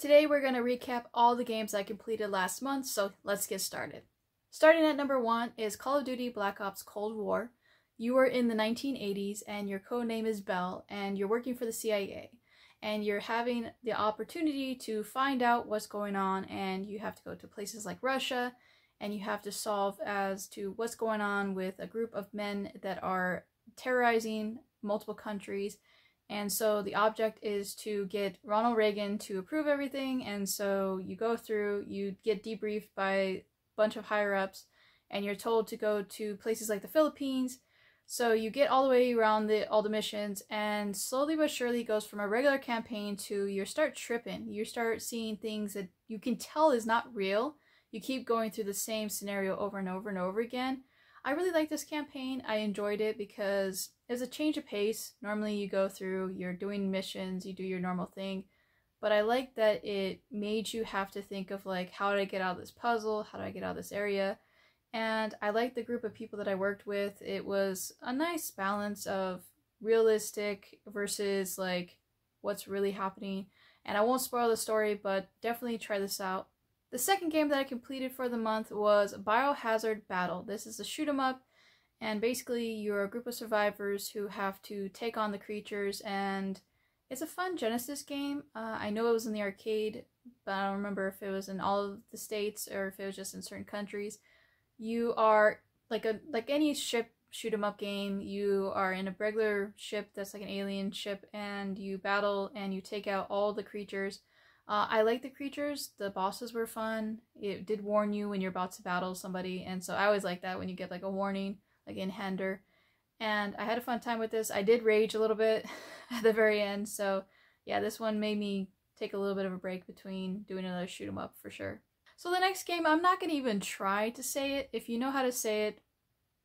Today we're going to recap all the games I completed last month, so let's get started. Starting at number 1 is Call of Duty Black Ops Cold War. You are in the 1980s and your code name is Bell and you're working for the CIA. And you're having the opportunity to find out what's going on, and you have to go to places like Russia and you have to solve as to what's going on with a group of men that are terrorizing multiple countries. And so the object is to get Ronald Reagan to approve everything, and so you go through, you get debriefed by a bunch of higher-ups, and you're told to go to places like the Philippines. So you get all the way around all the missions, and slowly but surely goes from a regular campaign to you start tripping. You start seeing things that you can tell is not real. You keep going through the same scenario over and over and over again. I really like this campaign. I enjoyed it because it's a change of pace. Normally you go through, you're doing missions, you do your normal thing. But I like that it made you have to think of like, how did I get out of this puzzle? How do I get out of this area? And I liked the group of people that I worked with. It was a nice balance of realistic versus like what's really happening. And I won't spoil the story, but definitely try this out. The second game that I completed for the month was Biohazard Battle. This is a shoot 'em up, and basically you're a group of survivors who have to take on the creatures, and it's a fun Genesis game. I know it was in the arcade, but I don't remember if it was in all of the states or if it was just in certain countries. You are like any ship shoot 'em up game. You are in a regular ship that's like an alien ship, and you battle and you take out all the creatures. I like the creatures. The bosses were fun. It did warn you when you're about to battle somebody, and so I always like that when you get like a warning, like in Hander. And I had a fun time with this. I did rage a little bit at the very end, so yeah, this one made me take a little bit of a break between doing another shoot 'em up for sure. So the next game, I'm not gonna even try to say it. If you know how to say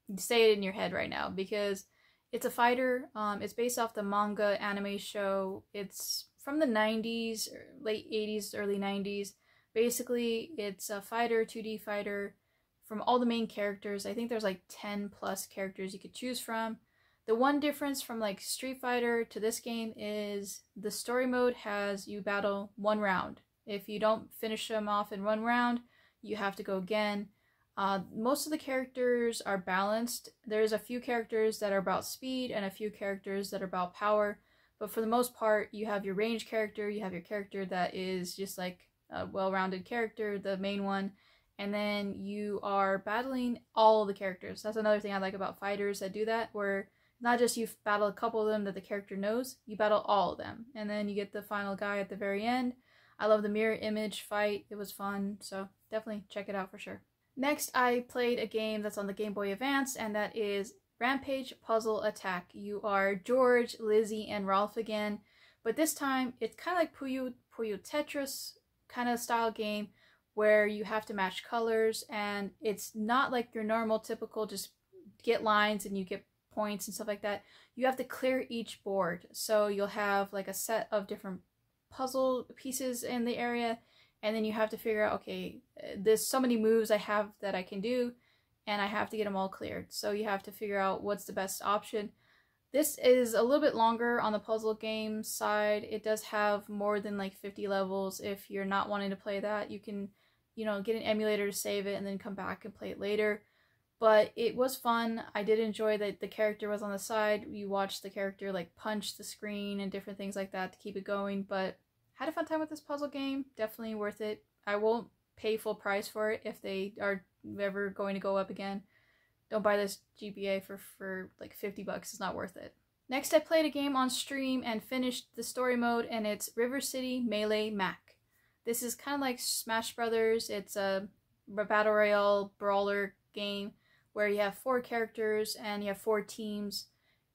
it in your head right now, because it's a fighter. It's based off the manga anime show. It's from the 90s, late 80s, early 90s. Basically, it's a fighter, 2D fighter from all the main characters. I think there's like 10 plus characters you could choose from. The one difference from like Street Fighter to this game is the story mode has you battle one round. If you don't finish them off in one round, you have to go again. Most of the characters are balanced. There's a few characters that are about speed and a few characters that are about power. But for the most part, you have your range character, you have your character that is just like a well-rounded character, the main one, and then you are battling all the characters. That's another thing I like about fighters that do that, where not just you battle a couple of them that the character knows, you battle all of them. And then you get the final guy at the very end. I love the mirror image fight. It was fun, so definitely check it out for sure. Next, I played a game that's on the Game Boy Advance, and that is Rampage Puzzle Attack. You are George, Lizzie, and Ralph again, but this time it's kind of like Puyo Puyo Tetris kind of style game where you have to match colors, and it's not like your normal typical just get lines and you get points and stuff like that. You have to clear each board, so you'll have like a set of different puzzle pieces in the area, and then you have to figure out, okay, there's so many moves I have that I can do, and I have to get them all cleared. So you have to figure out what's the best option. This is a little bit longer on the puzzle game side. It does have more than like 50 levels. If you're not wanting to play that, you can, you know, get an emulator to save it and then come back and play it later. But it was fun. I did enjoy that the character was on the side. You watched the character like punch the screen and different things like that to keep it going. But had a fun time with this puzzle game. Definitely worth it. I won't pay full price for it if they are ever going to go up again. Don't buy this GBA for like 50 bucks. It's not worth it. Next, I played a game on stream and finished the story mode, and it's River City Melee Mac. This is kind of like Smash Brothers. It's a battle royale brawler game where you have 4 characters and you have 4 teams,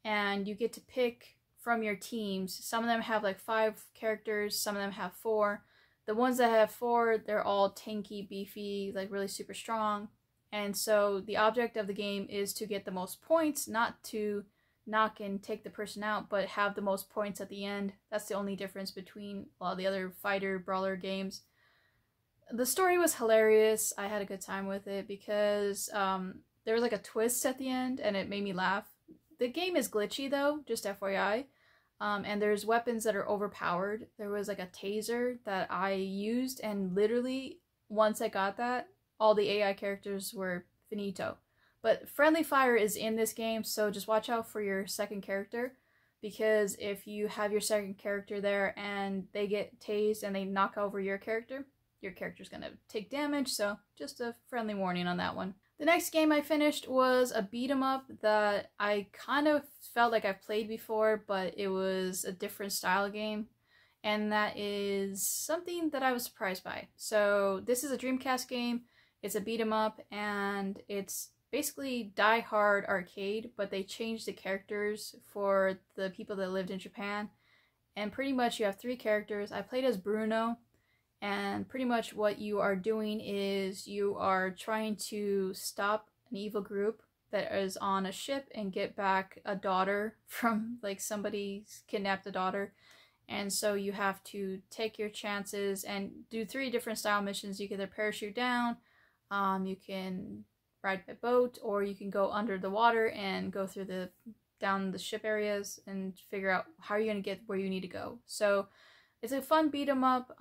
and you get to pick from your teams. Some of them have like 5 characters, some of them have 4. The ones that have 4, they're all tanky, beefy, like really super strong. And so the object of the game is to get the most points, not to knock and take the person out, but have the most points at the end. That's the only difference between a lot of the other fighter brawler games. The story was hilarious. I had a good time with it because there was like a twist at the end and it made me laugh. The game is glitchy though, just FYI. And there's weapons that are overpowered. There was like a taser that I used, and literally once I got that, all the AI characters were finito. But friendly fire is in this game, so just watch out for your second character, because if you have your second character there and they get tased and they knock over your character's gonna take damage, so just a friendly warning on that one. The next game I finished was a beat-em-up that I kind of felt like I've played before, but it was a different style game, and that is something that I was surprised by. So this is a Dreamcast game, it's a beat-em-up, and it's basically Die Hard Arcade, but they changed the characters for the people that lived in Japan, and pretty much you have three characters. I played as Bruno, and pretty much what you are doing is you are trying to stop an evil group that is on a ship and get back a daughter from, like, somebody's kidnapped a daughter. And so you have to take your chances and do three different style missions. You can either parachute down, you can ride by boat, or you can go under the water and go through the down the ship areas and figure out how you're gonna get where you need to go. So it's a fun beat-em-up.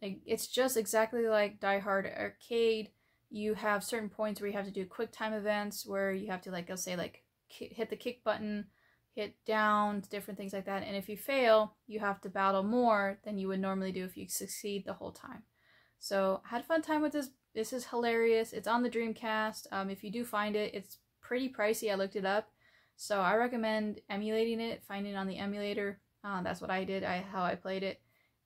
It's just exactly like Die Hard Arcade. You have certain points where you have to do quick time events, where you have to, like, let's say, like, hit the kick button, hit down, different things like that. And if you fail, you have to battle more than you would normally do if you succeed the whole time. So I had a fun time with this. This is hilarious. It's on the Dreamcast. If you do find it, it's pretty pricey. I looked it up. So I recommend emulating it, finding it on the emulator. That's what I did, how I played it.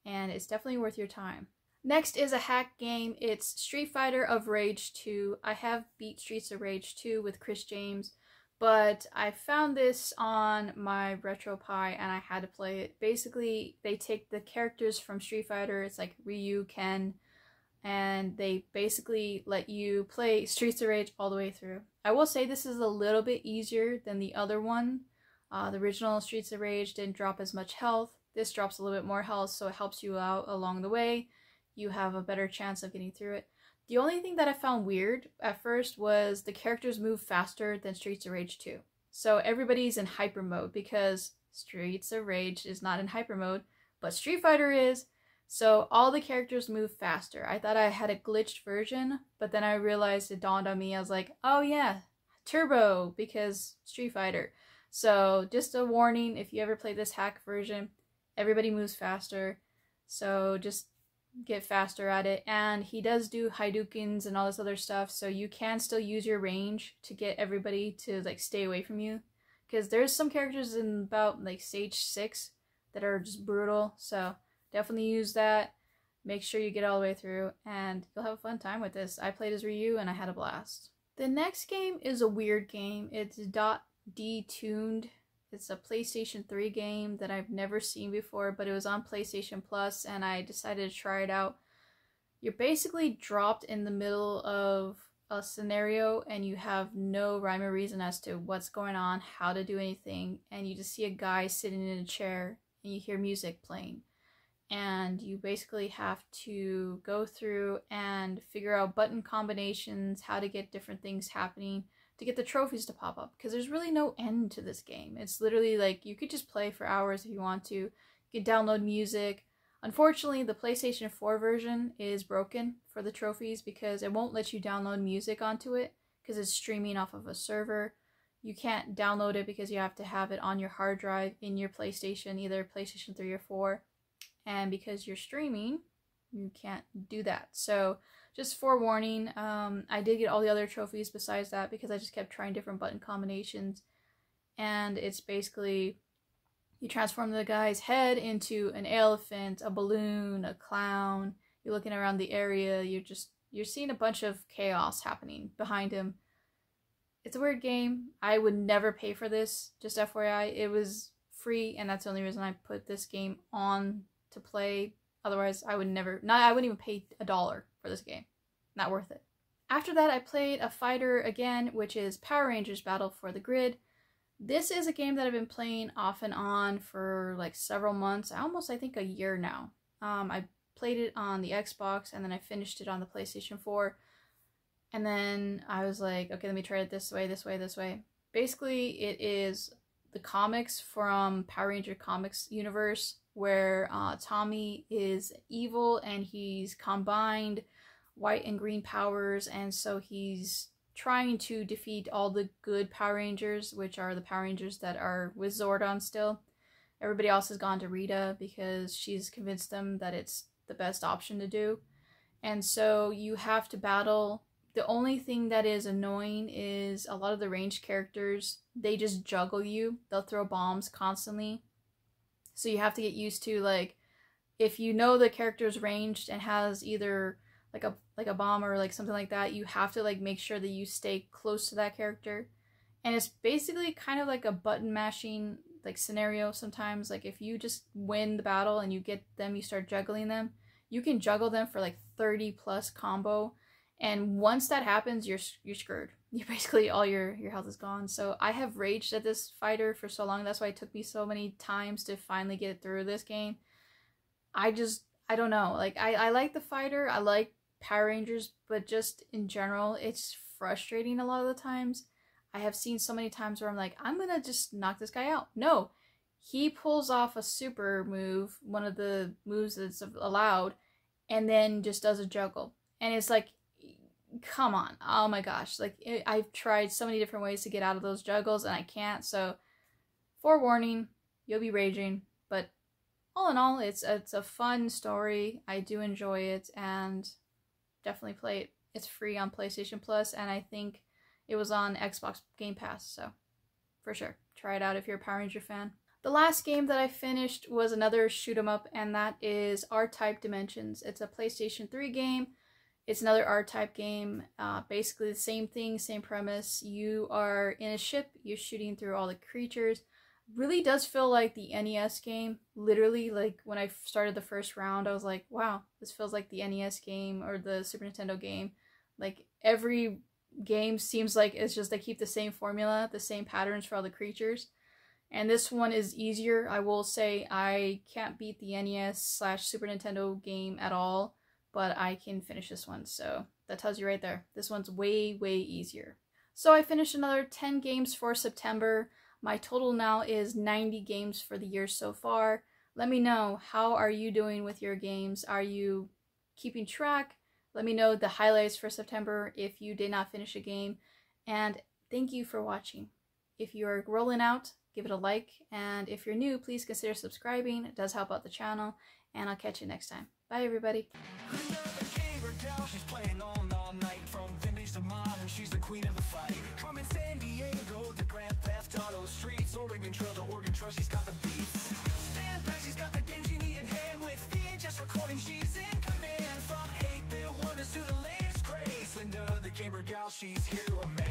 And it's definitely worth your time. Next is a hack game. It's Street Fighter of Rage 2. I have beat Streets of Rage 2 with Chris James, but I found this on my RetroPie and I had to play it. Basically, they take the characters from Street Fighter, it's like Ryu, Ken, and they basically let you play Streets of Rage all the way through. I will say this is a little bit easier than the other one. The original Streets of Rage didn't drop as much health. This drops a little bit more health, so it helps you out along the way. You have a better chance of getting through it. The only thing that I found weird at first was the characters move faster than Streets of Rage 2. So everybody's in hyper mode, because Streets of Rage is not in hyper mode, but Street Fighter is. So all the characters move faster. I thought I had a glitched version, but then I realized it dawned on me. I was like, oh yeah, turbo, because Street Fighter. So just a warning, if you ever play this hack version, everybody moves faster, so just get faster at it. And he does do hadukens and all this other stuff, so you can still use your range to get everybody to, like, stay away from you. Because there's some characters in about, like, stage 6 that are just brutal, so definitely use that. Make sure you get all the way through, and you'll have a fun time with this. I played as Ryu, and I had a blast. The next game is a weird game. It's Dot Detuned. It's a PlayStation 3 game that I've never seen before, but it was on PlayStation Plus, and I decided to try it out. You're basically dropped in the middle of a scenario, and you have no rhyme or reason as to what's going on, how to do anything, and you just see a guy sitting in a chair, and you hear music playing. And you basically have to go through and figure out button combinations, how to get different things happening, to get the trophies to pop up, because there's really no end to this game. It's literally like you could just play for hours if you want to. You can download music. Unfortunately, the PlayStation 4 version is broken for the trophies, because it won't let you download music onto it because it's streaming off of a server. You can't download it because you have to have it on your hard drive in your PlayStation, either PlayStation 3 or 4. And because you're streaming, you can't do that. So just forewarning, I did get all the other trophies besides that, because I just kept trying different button combinations. And it's basically, you transform the guy's head into an elephant, a balloon, a clown. You're looking around the area. You're seeing a bunch of chaos happening behind him. It's a weird game. I would never pay for this, just FYI. It was free, and that's the only reason I put this game on to play. Otherwise, I wouldn't even pay $1 for this game. Not worth it. After that, I played a fighter again, which is Power Rangers Battle for the Grid. This is a game that I've been playing off and on for, like, several months, almost, I think, a year now. I played it on the Xbox, and then I finished it on the PlayStation 4. And then I was like, okay, let me try it this way, this way, this way. Basically, it is the comics from Power Ranger Comics Universe, where Tommy is evil and he's combined white and green powers, and so he's trying to defeat all the good Power Rangers, which are the Power Rangers that are with Zordon still. Everybody else has gone to Rita because she's convinced them that it's the best option to do. And so you have to battle. The only thing that is annoying is a lot of the ranged characters, they just juggle you. They'll throw bombs constantly. So you have to get used to, like, if you know the character's ranged and has either like a bomb or like something like that, you have to like make sure that you stay close to that character. And it's basically kind of like a button mashing like scenario sometimes. Like if you just win the battle and you get them, you start juggling them, you can juggle them for like 30 plus combo, and once that happens, you're screwed. You basically, all your health is gone. So I have raged at this fighter for so long. That's why it took me so many times to finally get through this game. I don't know, like I like the fighter, I like Power Rangers, but just in general it's frustrating a lot of the times. I have seen so many times where I'm like, I'm gonna just knock this guy out. No, he pulls off a super move, one of the moves that's allowed, and then just does a juggle, and it's like, come on. Oh my gosh, like I've tried so many different ways to get out of those juggles and I can't. So forewarning, you'll be raging, but all in all, it's a fun story. I do enjoy it, and definitely play it. It's free on PlayStation Plus, and I think it was on Xbox Game Pass, so for sure, try it out if you're a Power Ranger fan. The last game that I finished was another shoot 'em up, and that is R-Type Dimensions. It's a PlayStation 3 game. It's another R-Type game, basically the same thing, same premise. You are in a ship, you're shooting through all the creatures. Really does feel like the NES game. Literally, like when I started the first round, I was like, wow, this feels like the NES game or the Super Nintendo game. Like every game seems like it's just they keep the same formula, the same patterns for all the creatures, and this one is easier. I will say I can't beat the NES/Super Nintendo game at all, but I can finish this one, so that tells you right there, this one's way easier. So I finished another 10 games for September. My total now is 90 games for the year so far. Let me know, how are you doing with your games? Are you keeping track? Let me know the highlights for September if you did not finish a game. And thank you for watching. If you're rolling out, give it a like. And if you're new, please consider subscribing. It does help out the channel. And I'll catch you next time. Bye, everybody. She's got the beats. Stand back, she's got the Genji in hand with the just recording. She's in command from 8-bit wonders to the latest grace. Linda, the gamer gal, she's here to amaze.